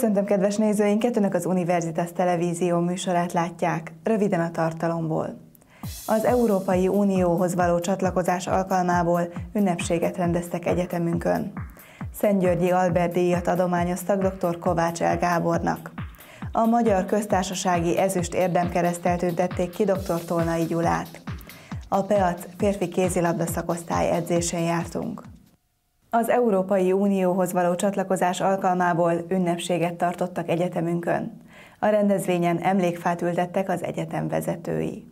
Köszöntöm kedves nézőinket, Önök az Universitas Televízió műsorát látják, röviden a tartalomból. Az Európai Unióhoz való csatlakozás alkalmából ünnepséget rendeztek egyetemünkön. Szent-Györgyi Albert Díjat adományoztak dr. Kovács L. Gábornak. A Magyar Köztársasági Ezüst Érdemkereszttel tüntették ki dr. Tolnai Gyulát. A PEAC Férfi Kézilabda Szakosztály edzésén jártunk. Az Európai Unióhoz való csatlakozás alkalmából ünnepséget tartottak egyetemünkön. A rendezvényen emlékfát ültettek az egyetem vezetői.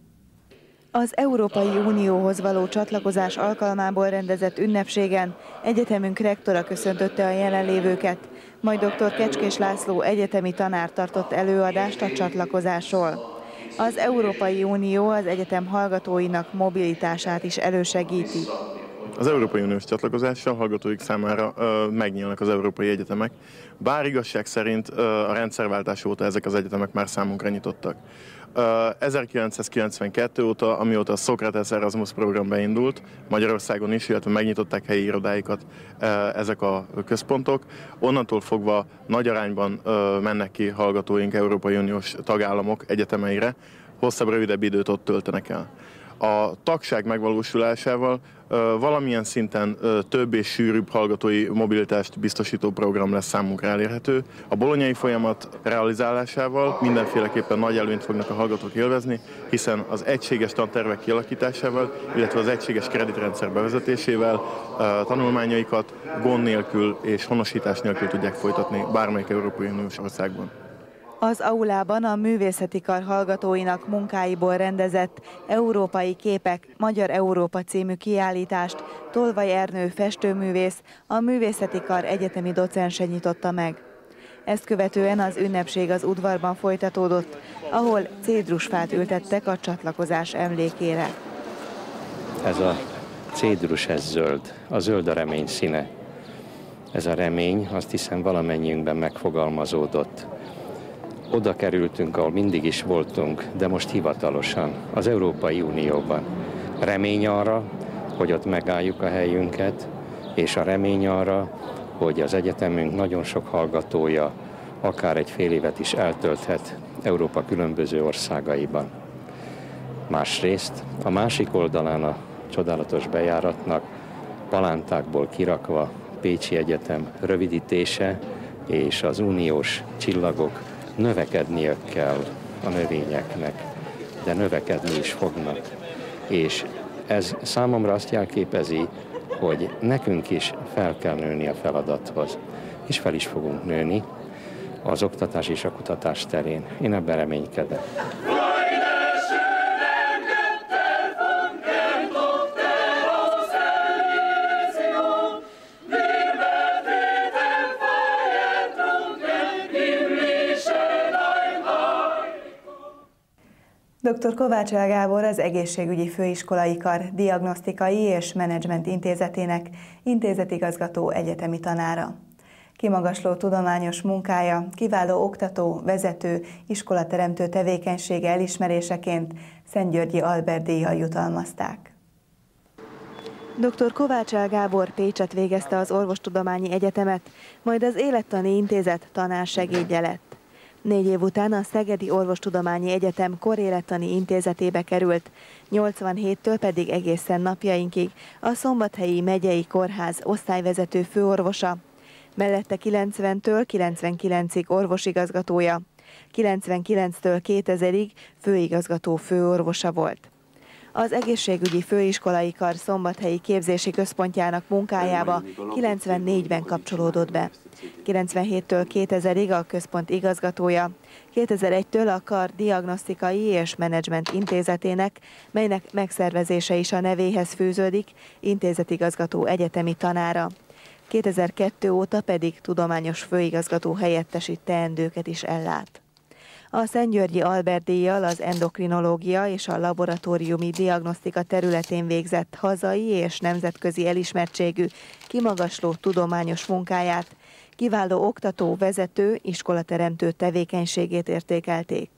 Az Európai Unióhoz való csatlakozás alkalmából rendezett ünnepségen egyetemünk rektora köszöntötte a jelenlévőket, majd dr. Kecskés László egyetemi tanár tartott előadást a csatlakozásról. Az Európai Unió az egyetem hallgatóinak mobilitását is elősegíti. Az Európai Uniós csatlakozással hallgatóik számára megnyílnak az európai egyetemek, bár igazság szerint a rendszerváltás óta ezek az egyetemek már számunkra nyitottak. 1992 óta, amióta a Szokrates Erasmus program beindult, Magyarországon is, illetve megnyitották helyi irodáikat ezek a központok. Onnantól fogva nagy arányban mennek ki hallgatóink Európai Uniós tagállamok egyetemeire, hosszabb-rövidebb időt ott töltenek el. A tagság megvalósulásával valamilyen szinten több és sűrűbb hallgatói mobilitást biztosító program lesz számunkra elérhető. A bolonyai folyamat realizálásával mindenféleképpen nagy előnyt fognak a hallgatók élvezni, hiszen az egységes tantervek kialakításával, illetve az egységes kreditrendszer bevezetésével tanulmányaikat gond nélkül és honosítás nélkül tudják folytatni bármelyik Európai Uniós országban. Az aulában a művészeti kar hallgatóinak munkáiból rendezett Európai Képek Magyar Európa című kiállítást Tolvaj Ernő festőművész, a művészeti kar egyetemi docense nyitotta meg. Ezt követően az ünnepség az udvarban folytatódott, ahol cédrusfát ültettek a csatlakozás emlékére. Ez a cédrus, ez zöld. A zöld a remény színe. Ez a remény, azt hiszem, valamennyiünkben megfogalmazódott. Oda kerültünk, ahol mindig is voltunk, de most hivatalosan, az Európai Unióban. Remény arra, hogy ott megálljuk a helyünket, és a remény arra, hogy az egyetemünk nagyon sok hallgatója akár egy fél évet is eltölthet Európa különböző országaiban. Másrészt a másik oldalán a csodálatos bejáratnak palántákból kirakva Pécsi Egyetem rövidítése és az uniós csillagok. Növekednie kell a növényeknek, de növekedni is fognak. És ez számomra azt jelképezi, hogy nekünk is fel kell nőni a feladathoz. És fel is fogunk nőni az oktatás és a kutatás terén. Én ebben reménykedem. Dr. Kovács L. Gábor az Egészségügyi Főiskolai Kar Diagnosztikai és Menedzsment Intézetének intézetigazgató egyetemi tanára. Kimagasló tudományos munkája, kiváló oktató, vezető, iskolateremtő tevékenysége elismeréseként Szent-Györgyi Albert Díjjal jutalmazták. Dr. Kovács L. Gábor Pécsett végezte az Orvostudományi Egyetemet, majd az Élettani Intézet tanársegédje lett. 4 év után a Szegedi Orvostudományi Egyetem Korélettani Intézetébe került, 87-től pedig egészen napjainkig a Szombathelyi Megyei Kórház osztályvezető főorvosa, mellette 90-től 99-ig orvosigazgatója, 99-től 2000-ig főigazgató főorvosa volt. Az Egészségügyi Főiskolai Kar Szombathelyi Képzési Központjának munkájába 94-ben kapcsolódott be. 97-től 2000-ig a központ igazgatója, 2001-től a Kar Diagnosztikai és Menedzsment Intézetének, melynek megszervezése is a nevéhez fűződik, intézetigazgató egyetemi tanára. 2002 óta pedig tudományos főigazgató helyettesi teendőket is ellát. A Szent-Györgyi Albert Díjjal az endokrinológia és a laboratóriumi diagnosztika területén végzett hazai és nemzetközi elismertségű, kimagasló tudományos munkáját, kiváló oktató, vezető, iskolateremtő tevékenységét értékelték.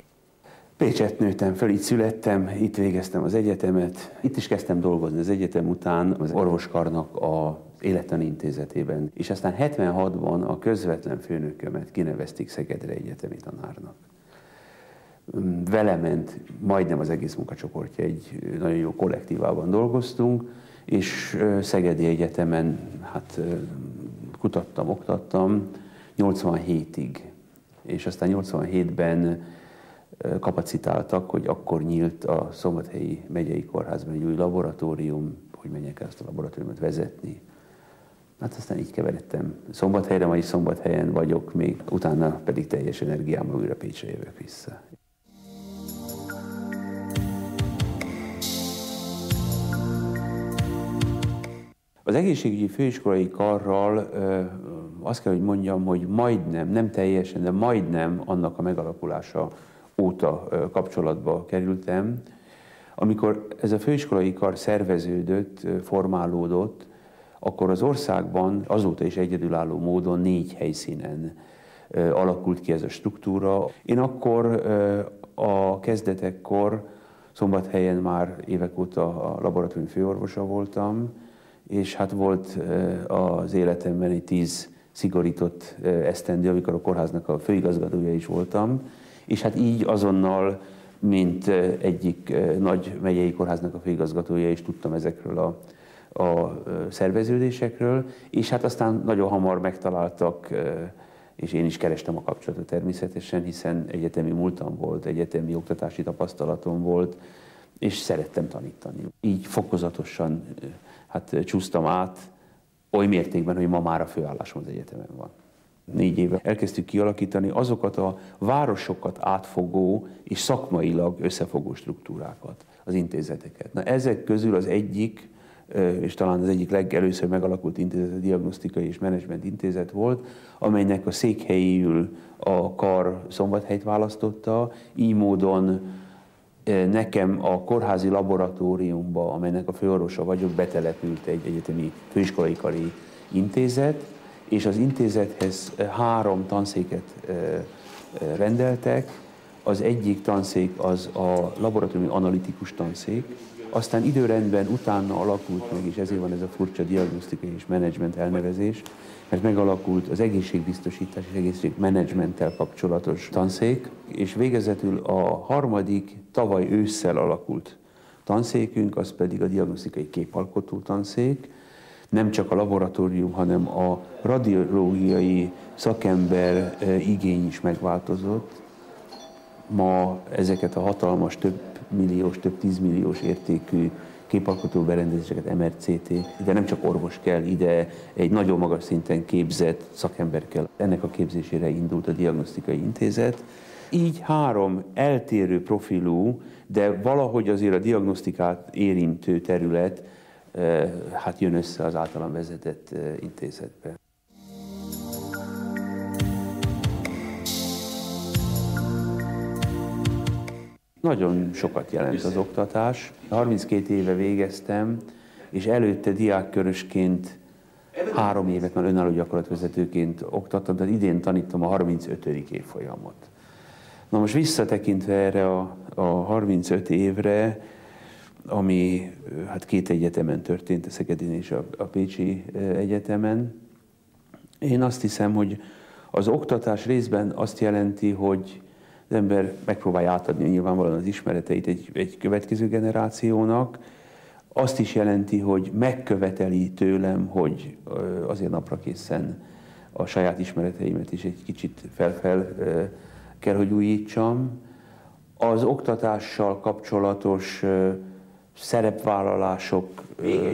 Pécsett nőttem föl, itt születtem, itt végeztem az egyetemet, itt is kezdtem dolgozni az egyetem után az orvoskarnak a Élettani Intézetében, és aztán 76-ban a közvetlen főnökömet kinevezték Szegedre egyetemi tanárnak. Vele ment majdnem az egész munkacsoportja, egy nagyon jó kollektívában dolgoztunk, és Szegedi Egyetemen hát kutattam, oktattam 87-ig, és aztán 87-ben kapacitáltak, hogy akkor nyílt a Szombathelyi Megyei Kórházban egy új laboratórium, hogy menjek ezt a laboratóriumot vezetni. Hát aztán így keveredtem Szombathelyre, majd Szombathelyen vagyok még, utána pedig teljes energiámmal újra Pécsre jövök vissza. Az egészségügyi főiskolai karral azt kell, hogy mondjam, hogy majdnem, nem teljesen, de majdnem annak a megalakulása óta kapcsolatba kerültem. Amikor ez a főiskolai kar szerveződött, formálódott, akkor az országban azóta is egyedülálló módon 4 helyszínen alakult ki ez a struktúra. Én akkor a kezdetekkor Szombathelyen már évek óta a laboratórium főorvosa voltam, és hát volt az életemben egy 10 szigorított esztendő, amikor a kórháznak a főigazgatója is voltam, és hát így azonnal, mint egyik nagy megyei kórháznak a főigazgatója is tudtam ezekről a szerveződésekről, és hát aztán nagyon hamar megtaláltak, és én is kerestem a kapcsolatot természetesen, hiszen egyetemi múltam volt, egyetemi oktatási tapasztalatom volt, és szerettem tanítani. Így fokozatosan hát csúsztam át, oly mértékben, hogy ma már a főállásom az egyetemen van. 4 éve elkezdtük kialakítani azokat a városokat átfogó és szakmailag összefogó struktúrákat, az intézeteket. Na, ezek közül az egyik, és talán az egyik legelőször megalakult intézet a Diagnosztikai és Menedzsment Intézet volt, amelynek a székhelyéül a kar Szombathelyt választotta, így módon nekem a kórházi laboratóriumba, amelynek a főorvosa vagyok, betelepült egy egyetemi főiskolai kari intézet, és az intézethez 3 tanszéket rendeltek. Az egyik tanszék az a laboratóriumi analitikus tanszék, aztán időrendben utána alakult meg, és ezért van ez a furcsa diagnosztikai és menedzsment elnevezés, mert megalakult az egészségbiztosítás és egészségmenedzsmenttel kapcsolatos tanszék, és végezetül a harmadik tavaly ősszel alakult tanszékünk, az pedig a diagnosztikai képalkotó tanszék, nem csak a laboratórium, hanem a radiológiai szakember igény is megváltozott. Ma ezeket a hatalmas, több milliós, több 10 milliós értékű képalkotó berendezéseket, MRCT, de nem csak orvos kell, ide egy nagyon magas szinten képzett szakember kell. Ennek a képzésére indult a Diagnosztikai Intézet. Így 3 eltérő profilú, de valahogy azért a diagnosztikát érintő terület hát jön össze az általam vezetett intézetbe. Nagyon sokat jelent az oktatás. 32 éve végeztem, és előtte diákkörösként 3 évet már önálló gyakorlatvezetőként oktattam, de idén tanítom a 35. évfolyamot. Na most visszatekintve erre a 35 évre, ami hát 2 egyetemen történt, a Szegedin és a Pécsi Egyetemen. Én azt hiszem, hogy az oktatás részben azt jelenti, hogy az ember megpróbálja átadni nyilvánvalóan az ismereteit egy következő generációnak. Azt is jelenti, hogy megköveteli tőlem, hogy azért naprакészen a saját ismereteimet is egy kicsit felfel kell, hogy újítsam. Az oktatással kapcsolatos szerepvállalások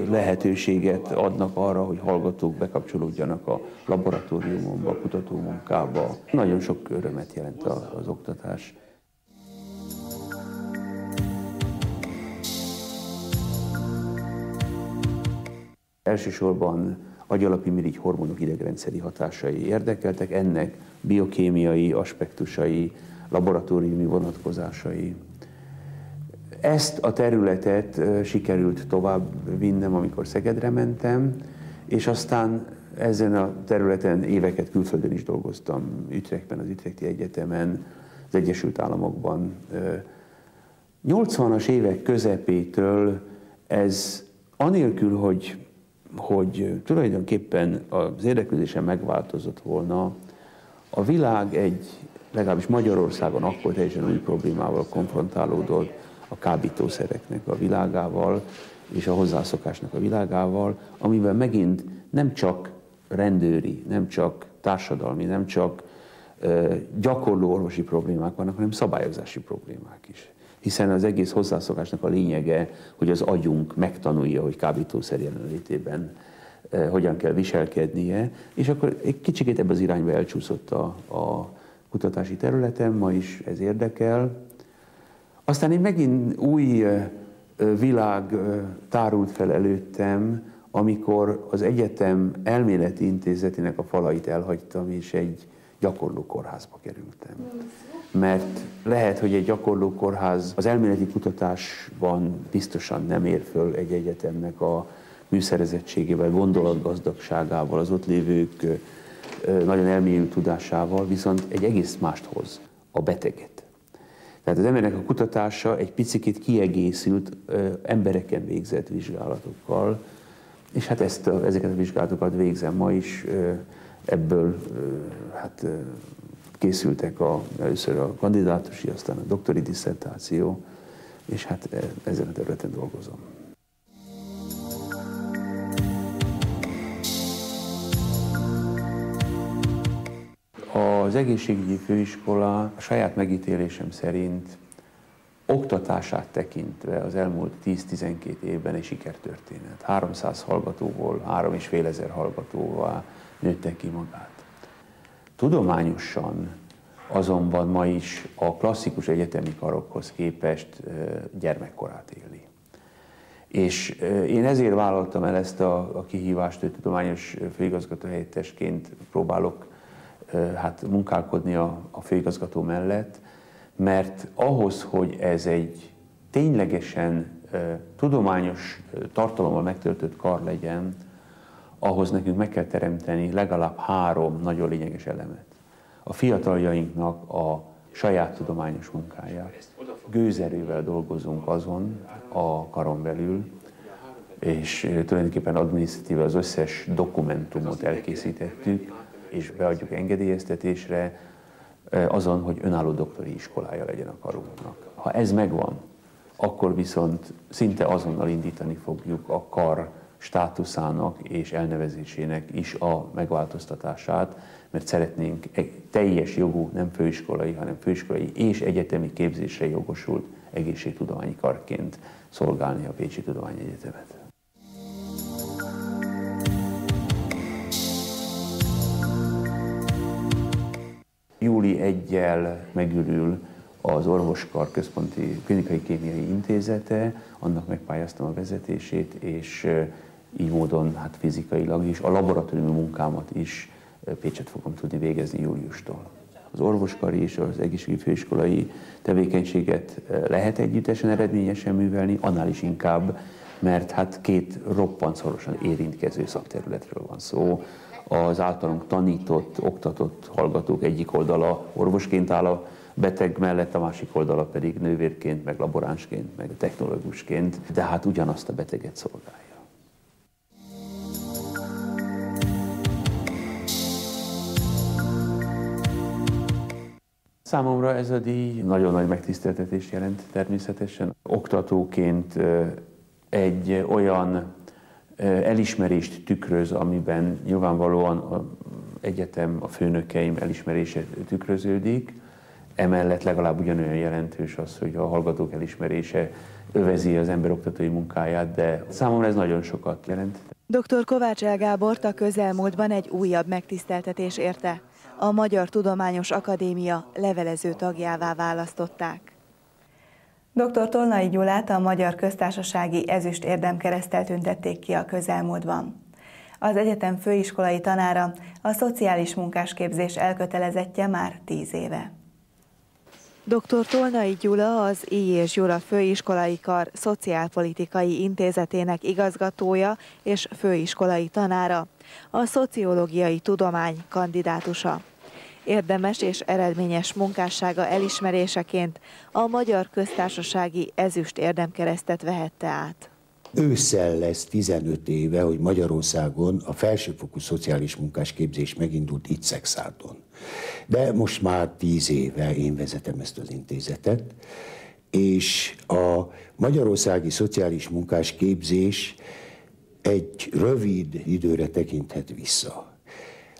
lehetőséget adnak arra, hogy hallgatók bekapcsolódjanak a laboratóriumomba, a kutatómunkába. Nagyon sok örömet jelent az oktatás. Elsősorban agyalapimirigy hormonok idegrendszeri hatásai érdekeltek, ennek biokémiai aspektusai, laboratóriumi vonatkozásai. Ezt a területet sikerült tovább vinnem, amikor Szegedre mentem, és aztán ezen a területen éveket külföldön is dolgoztam, Utrechtben, az Utrechti Egyetemen, az Egyesült Államokban. 80-as évek közepétől ez anélkül, hogy hogy tulajdonképpen az érdeklődése megváltozott volna, a világ egy, legalábbis Magyarországon akkor teljesen új problémával konfrontálódott, a kábítószereknek a világával és a hozzászokásnak a világával, amiben megint nem csak rendőri, nem csak társadalmi, nem csak gyakorló orvosi problémák vannak, hanem szabályozási problémák is. Hiszen az egész hozzászokásnak a lényege, hogy az agyunk megtanulja, hogy kábítószer jelenlétében hogyan kell viselkednie, és akkor egy kicsikét ebbe az irányba elcsúszott a kutatási területem, ma is ez érdekel. Aztán én megint új világ tárult fel előttem, amikor az egyetem elméleti intézetének a falait elhagytam, és egy gyakorló kórházba kerültem. Mert lehet, hogy egy gyakorló kórház az elméleti kutatásban biztosan nem ér föl egy egyetemnek a műszerezettségével, gondolatgazdagságával, az ott lévők nagyon elmélyű tudásával, viszont egy egész mást hoz, a beteget. Tehát az embernek a kutatása egy picit kiegészült embereken végzett vizsgálatokkal, és hát ezeket a vizsgálatokat végzem ma is, ebből hát készültek először a kandidátusi, aztán a doktori disszertáció, és hát ezen a területen dolgozom. Az egészségügyi főiskola a saját megítélésem szerint oktatását tekintve az elmúlt 10-12 évben egy sikertörténet. 300 hallgatóból 3500 hallgatóvá nőtte ki magát. Tudományosan azonban ma is a klasszikus egyetemi karokhoz képest gyermekkorát éli. És én ezért vállaltam el ezt a kihívást, hogy tudományos főigazgatóhelyettesként próbálok hát munkálkodni a főigazgató mellett, mert ahhoz, hogy ez egy ténylegesen tudományos tartalommal megtöltött kar legyen, ahhoz nekünk meg kell teremteni legalább 3 nagyon lényeges elemet. A fiataljainknak a saját tudományos munkáját. Gőzerővel dolgozunk azon a karon belül, és tulajdonképpen adminisztratíve az összes dokumentumot elkészítettük, és beadjuk engedélyeztetésre azon, hogy önálló doktori iskolája legyen a karunknak. Ha ez megvan, akkor viszont szinte azonnal indítani fogjuk a kar státuszának és elnevezésének is a megváltoztatását, mert szeretnénk egy teljes jogú, nem főiskolai, hanem főiskolai és egyetemi képzésre jogosult egészségtudományi karként szolgálni a Pécsi Tudományegyetemet. Júli 1-jel megürül az Orvoskar Központi Klinikai-Kémiai Intézete, annak megpályáztam a vezetését, és így módon hát fizikailag is, a laboratóriumi munkámat is Pécset fogom tudni végezni júliustól. Az orvoskari és az egészségügyi főiskolai tevékenységet lehet együttesen eredményesen művelni, annál is inkább, mert hát két roppant szorosan érintkező szakterületről van szó. Az általunk tanított, oktatott hallgatók egyik oldala orvosként áll a beteg mellett, a másik oldala pedig nővérként, meg laboránsként, meg technológusként, de hát ugyanazt a beteget szolgálja. Számomra ez a díj nagyon nagy megtiszteltetést jelent természetesen. Oktatóként egy olyan elismerést tükröz, amiben nyilvánvalóan az egyetem, a főnökeim elismerése tükröződik. Emellett legalább ugyanolyan jelentős az, hogy a hallgatók elismerése övezi az ember oktatói munkáját, de számomra ez nagyon sokat jelent. Dr. Kovács L. Gábort a közelmúltban egy újabb megtiszteltetés érte. A Magyar Tudományos Akadémia levelező tagjává választották. Dr. Tolnai Gyulát a Magyar Köztársasági Ezüst Érdemkereszttel tüntették ki a közelmúltban. Az egyetem főiskolai tanára, a szociális munkásképzés elkötelezettje már 10 éve. Dr. Tolnai Gyula az I. és Gyula Főiskolai Kar Szociálpolitikai Intézetének igazgatója és főiskolai tanára, a szociológiai tudomány kandidátusa. Érdemes és eredményes munkássága elismeréseként a Magyar Köztársasági Ezüst Érdemkeresztet vehette át. Ősszel lesz 15 éve, hogy Magyarországon a felsőfokú szociális munkás képzés megindult itt Szexárdon. De most már 10 éve én vezetem ezt az intézetet, és a magyarországi szociális munkás képzés egy rövid időre tekinthet vissza.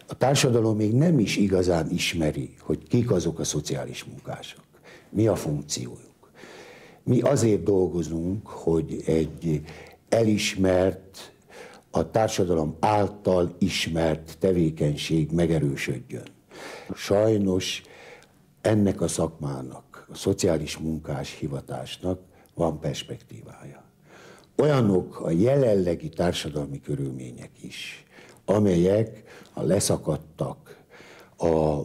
A társadalom még nem is igazán ismeri, hogy kik azok a szociális munkások, mi a funkciójuk. Mi azért dolgozunk, hogy egy elismert, a társadalom által ismert tevékenység megerősödjön. Sajnos ennek a szakmának, a szociális munkás hivatásnak van perspektívája. Olyanok a jelenlegi társadalmi körülmények is, amelyek a leszakadtak, a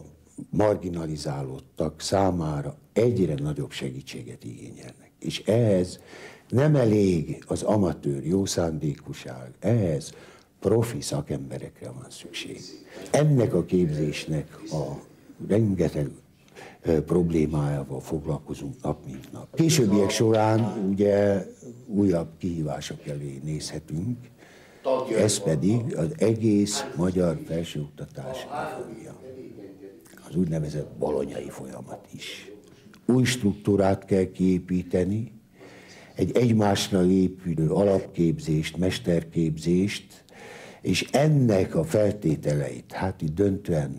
marginalizálódtak számára egyre nagyobb segítséget igényelnek. És ehhez nem elég az amatőr jószándékúság, ehhez profi szakemberekre van szükség. Ennek a képzésnek a rengeteg problémájával foglalkozunk nap mint nap. Későbbiek során ugye újabb kihívások elé nézhetünk, ez pedig az egész magyar felsőoktatás reformja. Az úgynevezett bolonyai folyamat is. Új struktúrát kell kiépíteni, egy egymásra épülő alapképzést, mesterképzést, és ennek a feltételeit, hát itt döntően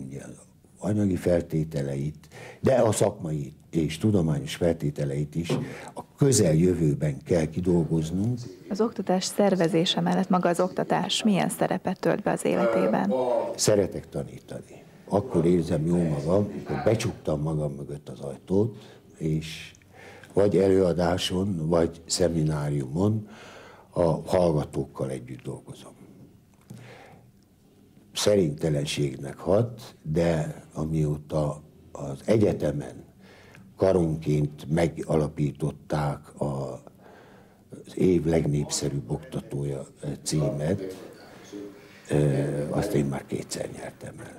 anyagi feltételeit, de a szakmai és tudományos feltételeit is a közeljövőben kell kidolgoznunk. Az oktatás szervezése mellett maga az oktatás milyen szerepet tölt be az életében? Szeretek tanítani. Akkor érzem jól magam, amikor becsuktam magam mögött az ajtót, és vagy előadáson, vagy szemináriumon a hallgatókkal együtt dolgozom. Szerintelenségnek hat, de amióta az egyetemen karonként megalapították az év legnépszerűbb oktatója címet, azt én már kétszer nyertem el.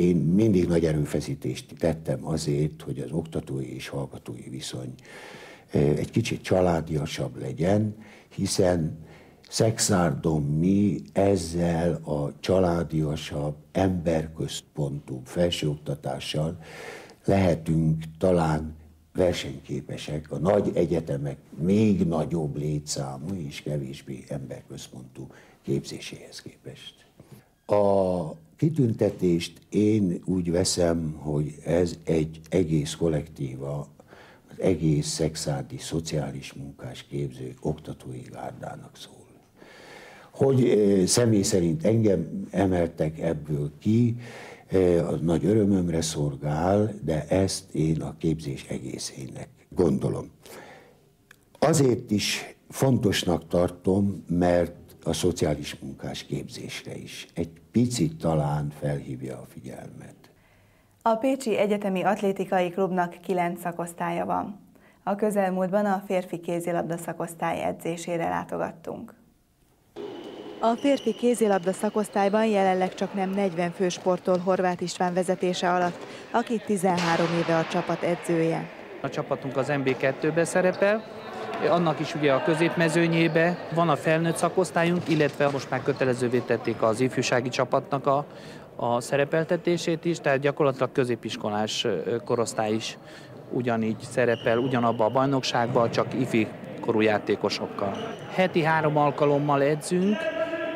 Én mindig nagy erőfeszítést tettem azért, hogy az oktatói és hallgatói viszony egy kicsit családiasabb legyen, hiszen Szexárdon mi ezzel a családiasabb, emberközpontú felsőoktatással lehetünk talán versenyképesek a nagy egyetemek még nagyobb létszámú és kevésbé emberközpontú képzéséhez képest. A kitüntetést én úgy veszem, hogy ez egy egész kollektíva, az egész szexárdi szociális munkás képző oktatói gárdának szól. Hogy személy szerint engem emeltek ebből ki, az nagy örömömre szolgál, de ezt én a képzés egészének gondolom. Azért is fontosnak tartom, mert a szociális munkás képzésre is. Egy picit talán felhívja a figyelmet. A Pécsi Egyetemi Atlétikai Klubnak 9 szakosztálya van. A közelmúltban a férfi kézilabda szakosztály edzésére látogattunk. A férfi kézilabda szakosztályban jelenleg csaknem 40 fősportol Horváth István vezetése alatt, aki 13 éve a csapat edzője. A csapatunk az MB2-be szerepel, annak is ugye a középmezőnyébe van a felnőtt szakosztályunk, illetve most már kötelezővé tették az ifjúsági csapatnak a szerepeltetését is, tehát gyakorlatilag középiskolás korosztály is ugyanígy szerepel, ugyanabba a bajnokságban, csak ifi korú játékosokkal. Heti 3 alkalommal edzünk,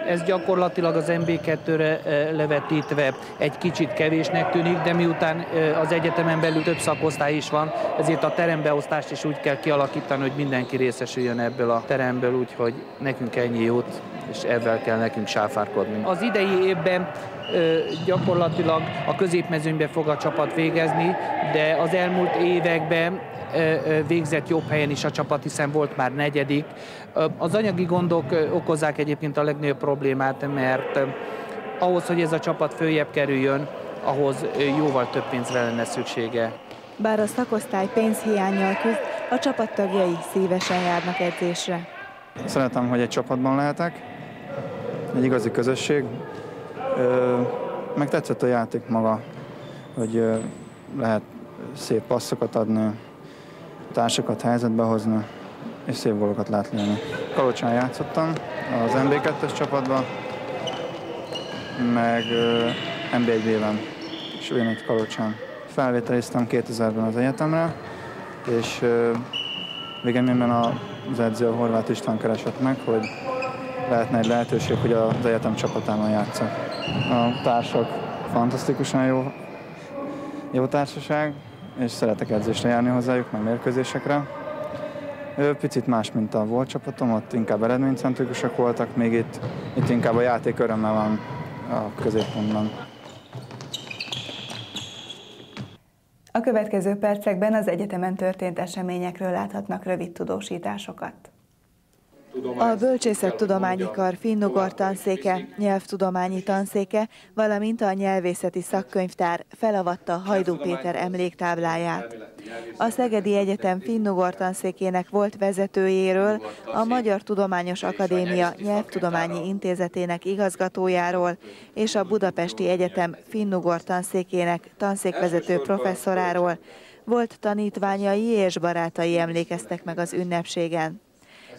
ez gyakorlatilag az MB2-re levetítve egy kicsit kevésnek tűnik, de miután az egyetemen belül több szakosztály is van, ezért a terembeosztást is úgy kell kialakítani, hogy mindenki részesüljön ebből a teremből, úgyhogy nekünk ennyi jut, és ezzel kell nekünk sáfárkodni. Az idei évben gyakorlatilag a középmezőnybe fog a csapat végezni, de az elmúlt években végzett jobb helyen is a csapat, hiszen volt már 4. Az anyagi gondok okozzák egyébként a legnagyobb problémát, mert ahhoz, hogy ez a csapat följebb kerüljön, ahhoz jóval több pénzre lenne szüksége. Bár a szakosztály pénzhiánnyal küzd, a csapattagjai szívesen járnak edzésre. Szeretem, hogy egy csapatban lehetek, egy igazi közösség. Meg tetszett a játék maga, hogy lehet szép passzokat adni, társakat helyzetbe hozni, és szép gólokat látni. Kalocsán játszottam az MB2-es csapatban, meg MB1-ben, és ugyanitt Kalocsán. Felvételiztem 2000-ben az egyetemre, és végeménben az edző Horváth István keresett meg, hogy lehetne egy lehetőség, hogy az egyetem csapatában játszok. A társak fantasztikusan jó társaság, és szeretek edzésre járni hozzájuk, meg mérkőzésekre. Picit más, mint a volt csapatom, ott inkább eredménycentrikusak voltak, még itt inkább a játék öröme van a középpontban. A következő percekben az egyetemen történt eseményekről láthatnak rövid tudósításokat. A Völcsészettudományi Kar Finnugor tanszéke, Nyelvtudományi Tanszéke, valamint a Nyelvészeti Szakkönyvtár felavatta Hajdú Péter emléktábláját. A Szegedi Egyetem Finnugor tanszékének volt vezetőjéről, a Magyar Tudományos Akadémia Nyelvtudományi Intézetének igazgatójáról és a Budapesti Egyetem Finnugor tanszékének tanszékvezető professzoráról volt tanítványai és barátai emlékeztek meg az ünnepségen.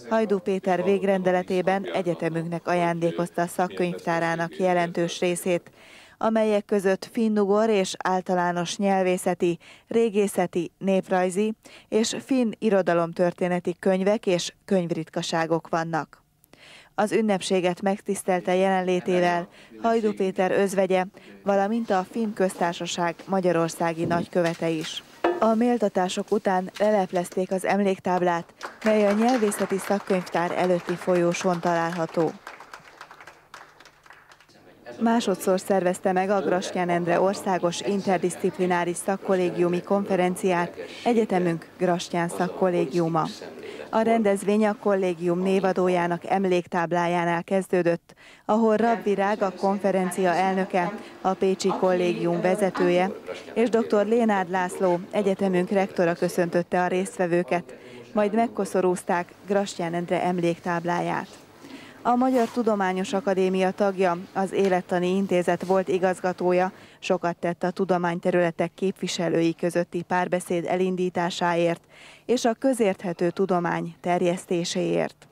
Hajdú Péter végrendeletében egyetemünknek ajándékozta a szakkönyvtárának jelentős részét, amelyek között finnugor és általános nyelvészeti, régészeti, néprajzi és finn irodalomtörténeti könyvek és könyvritkaságok vannak. Az ünnepséget megtisztelte jelenlétével Hajdú Péter özvegye, valamint a Finn Köztársaság magyarországi nagykövete is. A méltatások után leleplezték az emléktáblát, mely a Nyelvészeti Szakkönyvtár előtti folyósón található. Másodszor szervezte meg a Grastyán Endre Országos Interdiszciplináris Szakkollégiumi Konferenciát egyetemünk Grastyán Szakkollégiuma. A rendezvény a kollégium névadójának emléktáblájánál kezdődött, ahol Rab Virág, a konferencia elnöke, a Pécsi kollégium vezetője, és dr. Lénárd László, egyetemünk rektora köszöntötte a résztvevőket, majd megkoszorúzták Grastyán Endre emléktábláját. A Magyar Tudományos Akadémia tagja, az Élettani Intézet volt igazgatója, sokat tett a tudományterületek képviselői közötti párbeszéd elindításáért és a közérthető tudomány terjesztéséért.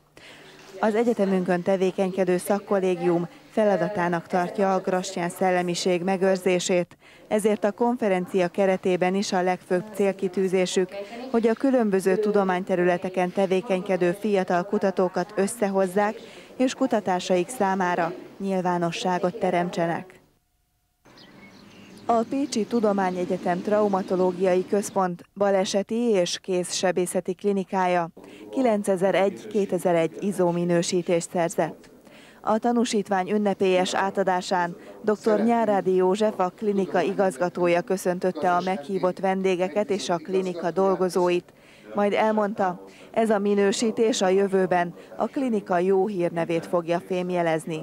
Az egyetemünkön tevékenykedő szakkollégium feladatának tartja a Grastyán szellemiség megőrzését, ezért a konferencia keretében is a legfőbb célkitűzésük, hogy a különböző tudományterületeken tevékenykedő fiatal kutatókat összehozzák, és kutatásaik számára nyilvánosságot teremtsenek. A Pécsi Tudományegyetem Traumatológiai Központ baleseti és kézsebészeti klinikája 9001-2001 ISO minősítést szerzett. A tanúsítvány ünnepélyes átadásán dr. Nyárádi József, a klinika igazgatója köszöntötte a meghívott vendégeket és a klinika dolgozóit, majd elmondta, ez a minősítés a jövőben a klinika jó hírnevét fogja fémjelezni.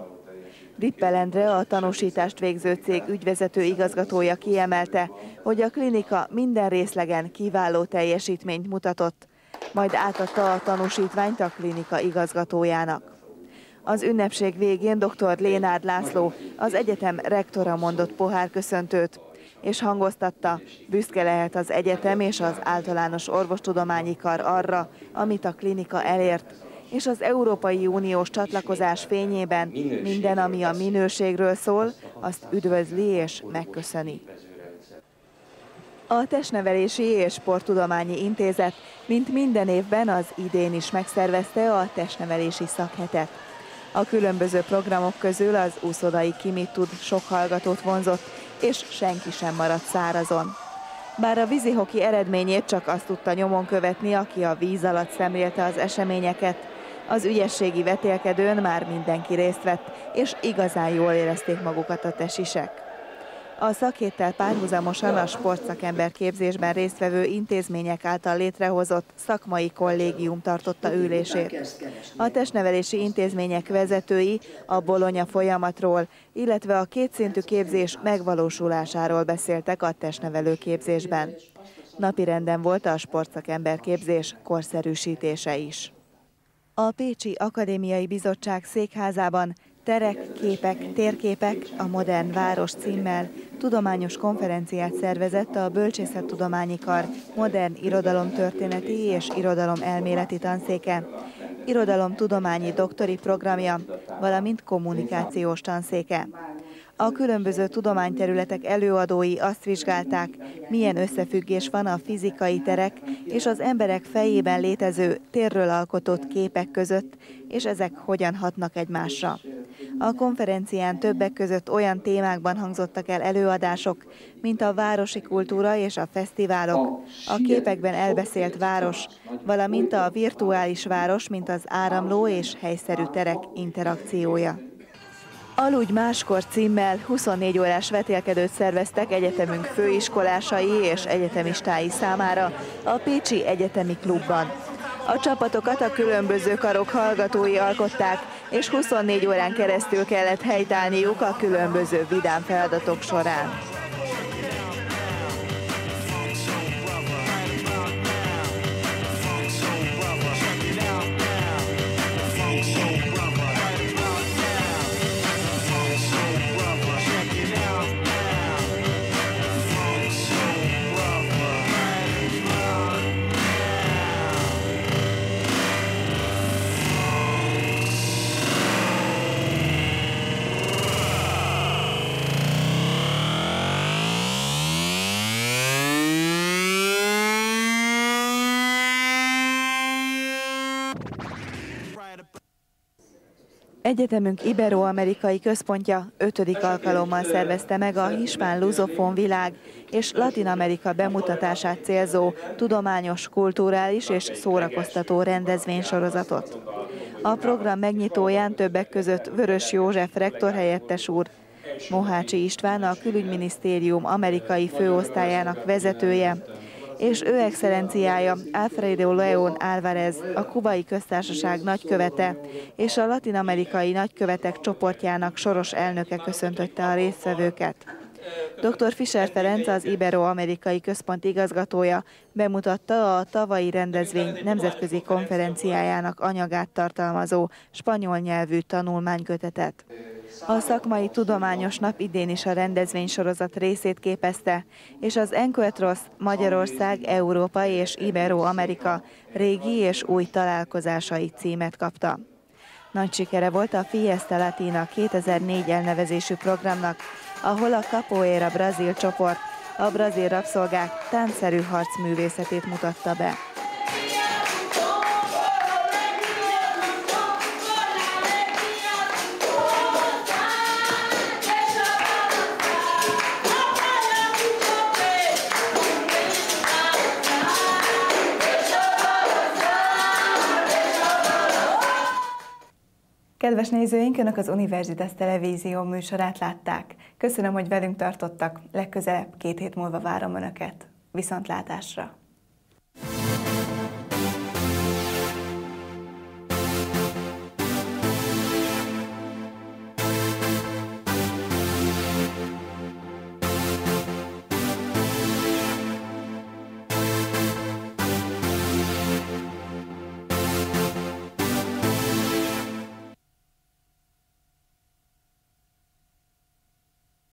Rippel Endre, a tanúsítást végző cég ügyvezető igazgatója kiemelte, hogy a klinika minden részlegen kiváló teljesítményt mutatott, majd átadta a tanúsítványt a klinika igazgatójának. Az ünnepség végén dr. Lénárd László, az egyetem rektora mondott pohárköszöntőt, és hangoztatta, büszke lehet az egyetem és az általános orvostudományi kar arra, amit a klinika elért, és az Európai Uniós csatlakozás fényében minden, ami a minőségről szól, azt üdvözli és megköszöni. A Testnevelési és Sporttudományi Intézet, mint minden évben, az idén is megszervezte a testnevelési szakhetet. A különböző programok közül az úszodai Kimittud sok hallgatót vonzott, és senki sem maradt szárazon. Bár a vízihoki eredményét csak azt tudta nyomon követni, aki a víz alatt szemlélte az eseményeket, az ügyességi vetélkedőn már mindenki részt vett, és igazán jól érezték magukat a tesisek. A szakhéttel párhuzamosan a sportszakemberképzésben résztvevő intézmények által létrehozott szakmai kollégium tartotta ülését. A testnevelési intézmények vezetői a Bologna folyamatról, illetve a kétszintű képzés megvalósulásáról beszéltek a testnevelő képzésben. Napirenden volt a sportszakemberképzés korszerűsítése is. A Pécsi Akadémiai Bizottság székházában Terek, képek, térképek a modern város címmel tudományos konferenciát szervezett a Bölcsészettudományi Kar modern irodalomtörténeti és irodalomelméleti tanszéke, irodalomtudományi doktori programja, valamint kommunikációs tanszéke. A különböző tudományterületek előadói azt vizsgálták, milyen összefüggés van a fizikai terek és az emberek fejében létező térről alkotott képek között, és ezek hogyan hatnak egymásra. A konferencián többek között olyan témákban hangzottak el előadások, mint a városi kultúra és a fesztiválok, a képekben elbeszélt város, valamint a virtuális város, mint az áramló és helyszerű terek interakciója. Aludj máskor címmel 24 órás vetélkedőt szerveztek egyetemünk főiskolásai és egyetemistái számára a Pécsi Egyetemi Klubban. A csapatokat a különböző karok hallgatói alkották, és 24 órán keresztül kellett helytállniuk a különböző vidám feladatok során. Egyetemünk iberoamerikai központja 5. alkalommal szervezte meg a hispán luzofon világ és Latin Amerika bemutatását célzó tudományos, kulturális és szórakoztató rendezvénysorozatot. A program megnyitóján többek között Vörös József rektorhelyettes úr, Mohácsi István a Külügyminisztérium amerikai főosztályának vezetője, és ő excellenciája Alfredo León Álvarez, a Kubai Köztársaság nagykövete és a latin-amerikai nagykövetek csoportjának soros elnöke köszöntötte a résztvevőket. Dr. Fischer Ferenc, az Ibero-amerikai Központ igazgatója bemutatta a tavalyi rendezvény nemzetközi konferenciájának anyagát tartalmazó spanyol nyelvű tanulmánykötetet. A szakmai tudományos nap idén is a rendezvénysorozat részét képezte, és az Encuentros Magyarország, Európa és Ibero-Amerika régi és új találkozásai címet kapta. Nagy sikere volt a Fiesta Latina 2004 elnevezésű programnak, ahol a Capoeira brazil csoport a brazil rabszolgák táncszerű harcművészetét mutatta be. Kedves nézőink, Önök az Universitas Televízió műsorát látták. Köszönöm, hogy velünk tartottak. Legközelebb 2 hét múlva várom Önöket. Viszontlátásra!